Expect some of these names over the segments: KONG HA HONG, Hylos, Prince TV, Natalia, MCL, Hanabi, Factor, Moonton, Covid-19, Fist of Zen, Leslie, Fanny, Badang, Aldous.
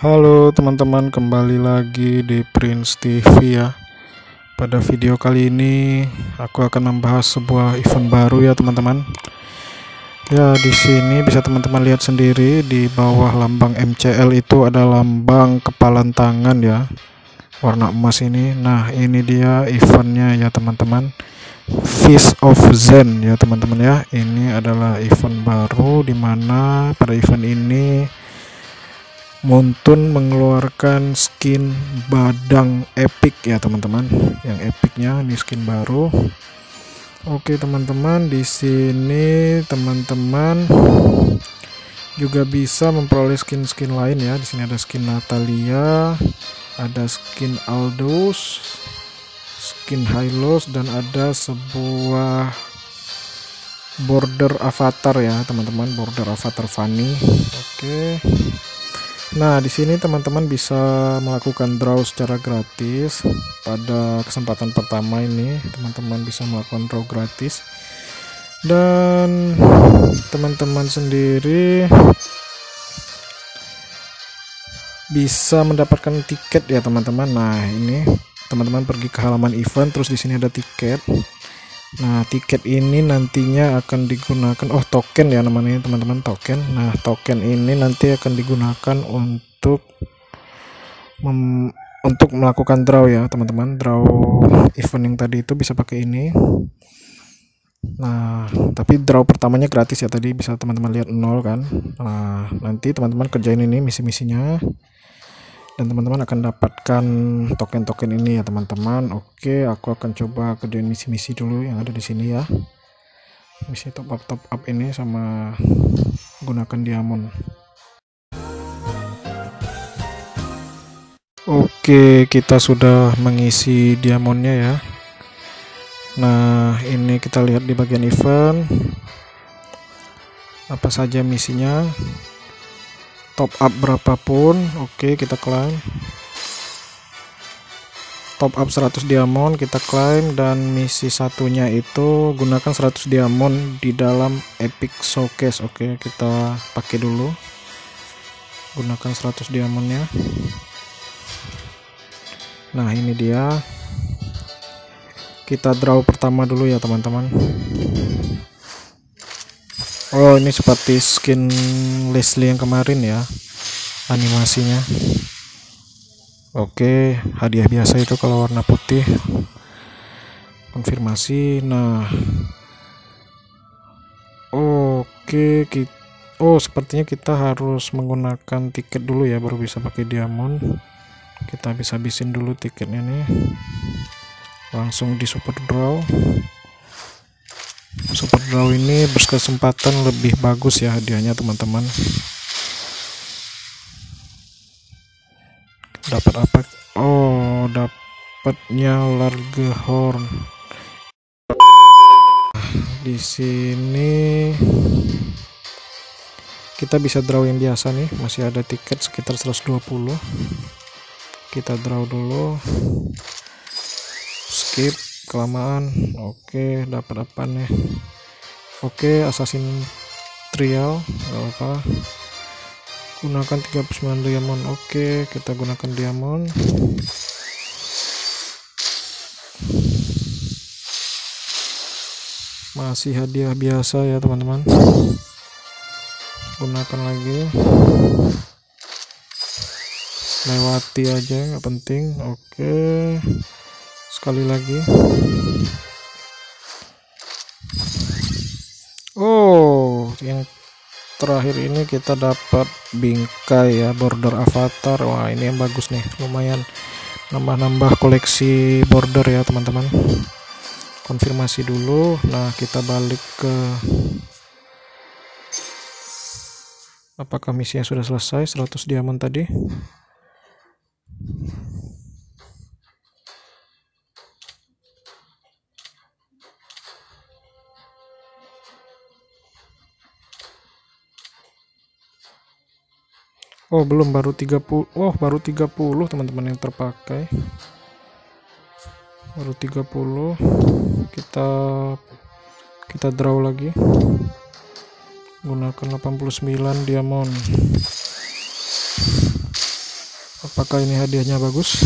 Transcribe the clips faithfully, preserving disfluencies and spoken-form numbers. Halo teman-teman, kembali lagi di Prince T V ya. Pada video kali ini aku akan membahas sebuah event baru ya teman-teman. Ya, di sini bisa teman-teman lihat sendiri di bawah lambang M C L itu ada lambang kepalan tangan ya, warna emas ini. Nah, ini dia eventnya ya teman-teman, Fist of Zen ya teman-teman ya. Ini adalah event baru dimana pada event ini Moonton mengeluarkan skin Badang epic ya teman-teman. Yang epicnya ini skin baru. Oke teman-teman, di sini teman-teman juga bisa memperoleh skin-skin lain ya. Di sini ada skin Natalia, ada skin Aldous, skin Hylos, dan ada sebuah border avatar ya teman-teman, border avatar Fanny. Oke. Nah, di sini teman-teman bisa melakukan draw secara gratis. Pada kesempatan pertama ini, teman-teman bisa melakukan draw gratis. Dan teman-teman sendiri bisa mendapatkan tiket ya, teman-teman. Nah, ini teman-teman pergi ke halaman event, terus di sini ada tiket. Nah, tiket ini nantinya akan digunakan, oh token ya namanya teman-teman, token. Nah, token ini nanti akan digunakan untuk mem, untuk melakukan draw ya teman-teman. Draw event yang tadi itu bisa pakai ini. Nah, tapi draw pertamanya gratis ya, tadi bisa teman-teman lihat nol kan. Nah, nanti teman-teman kerjain ini misi-misinya dan teman-teman akan dapatkan token-token ini ya teman-teman. Oke, aku akan coba kerjain misi-misi dulu yang ada di sini ya, misi top up top up ini sama gunakan diamond. Oke, kita sudah mengisi diamondnya ya. Nah, ini kita lihat di bagian event apa saja misinya, top up berapapun. Oke, kita klaim top up seratus diamond, kita klaim. Dan misi satunya itu gunakan seratus diamond di dalam epic showcase. Oke, kita pakai dulu, gunakan seratus diamondnya. Nah, ini dia, kita draw pertama dulu ya teman-teman. Oh, ini seperti skin Leslie yang kemarin ya animasinya. Oke, hadiah biasa itu kalau warna putih. Konfirmasi. Nah, oke, kita, oh sepertinya kita harus menggunakan tiket dulu ya baru bisa pakai diamond. Kita bisa habisin dulu tiketnya nih, langsung di super draw. Super draw ini berkesempatan lebih bagus ya hadiahnya teman-teman. Dapat apa? Oh, dapatnya large horn. Di sini kita bisa draw yang biasa nih, masih ada tiket sekitar seratus dua puluh. Kita draw dulu. Skip, kelamaan. Oke, dapat apa nih? Oke, assassin trial, nggak apa-apa. Gunakan tiga puluh sembilan diamond. Oke, kita gunakan diamond. Masih hadiah biasa ya teman-teman. Gunakan lagi. Lewati aja, nggak penting. Oke, sekali lagi. Oh, yang terakhir ini kita dapat bingkai ya, border avatar. Wah, ini yang bagus nih, lumayan nambah-nambah koleksi border ya teman-teman. Konfirmasi dulu. Nah, kita balik ke, apakah misinya sudah selesai? seratus diamond tadi. Oh, belum, baru tiga puluh. Oh, baru tiga puluh teman-teman yang terpakai. Baru tiga puluh. Kita Kita draw lagi. Gunakan delapan puluh sembilan diamond. Apakah ini hadiahnya bagus?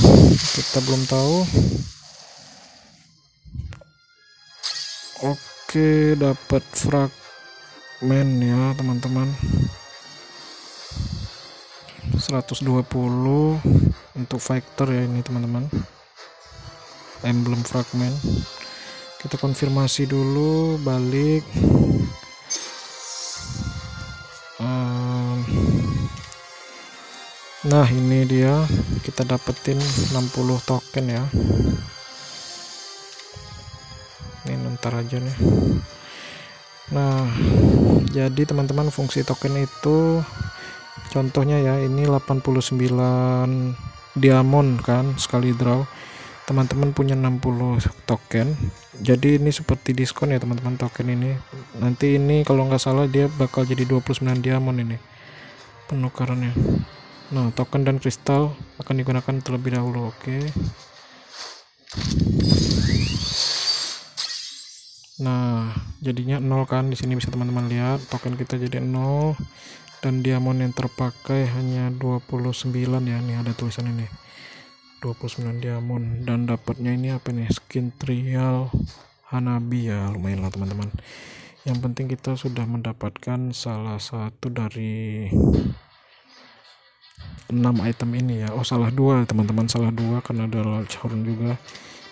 Kita belum tahu. Oke, dapat fragmen ya, teman-teman. seratus dua puluh untuk Factor ya ini, teman-teman. Emblem fragmen. Kita konfirmasi dulu, balik. Um, nah ini dia, kita dapetin enam puluh token ya. Ini ntar aja nih. Nah jadi teman-teman, fungsi token itu contohnya ya, ini delapan puluh sembilan diamond kan sekali draw. Teman-teman punya enam puluh token, jadi ini seperti diskon ya teman-teman. Token ini nanti ini kalau nggak salah dia bakal jadi dua puluh sembilan diamond ini penukarannya. Nah token dan kristal akan digunakan terlebih dahulu. Oke okay. Nah jadinya nol kan, di sini bisa teman-teman lihat token kita jadi nol dan diamond yang terpakai hanya dua puluh sembilan ya. Nih ada tulisan ini dua puluh sembilan diamond, dan dapatnya ini apa nih, skin trial Hanabi ya. Lumayan lah teman-teman, yang penting kita sudah mendapatkan salah satu dari enam item ini ya. Oh salah dua teman-teman, salah dua karena ada large horn juga.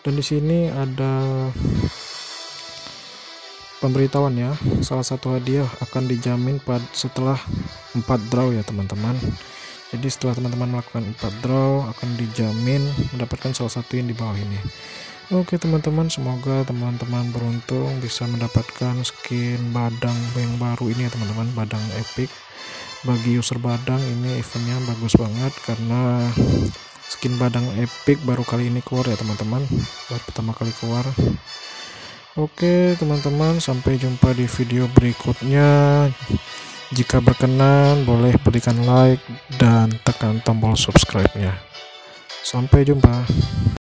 Dan di sini ada pemberitahuan ya, salah satu hadiah akan dijamin pada setelah empat draw ya teman-teman. Jadi setelah teman-teman melakukan empat draw akan dijamin mendapatkan salah satu yang di bawah ini. Oke teman-teman, semoga teman-teman beruntung bisa mendapatkan skin Badang yang baru ini ya teman-teman, Badang Epic. Bagi user Badang ini eventnya bagus banget karena skin Badang Epic baru kali ini keluar ya teman-teman, baru pertama kali keluar. Oke teman-teman, sampai jumpa di video berikutnya. Jika berkenan, boleh berikan like dan tekan tombol subscribe-nya. Sampai jumpa.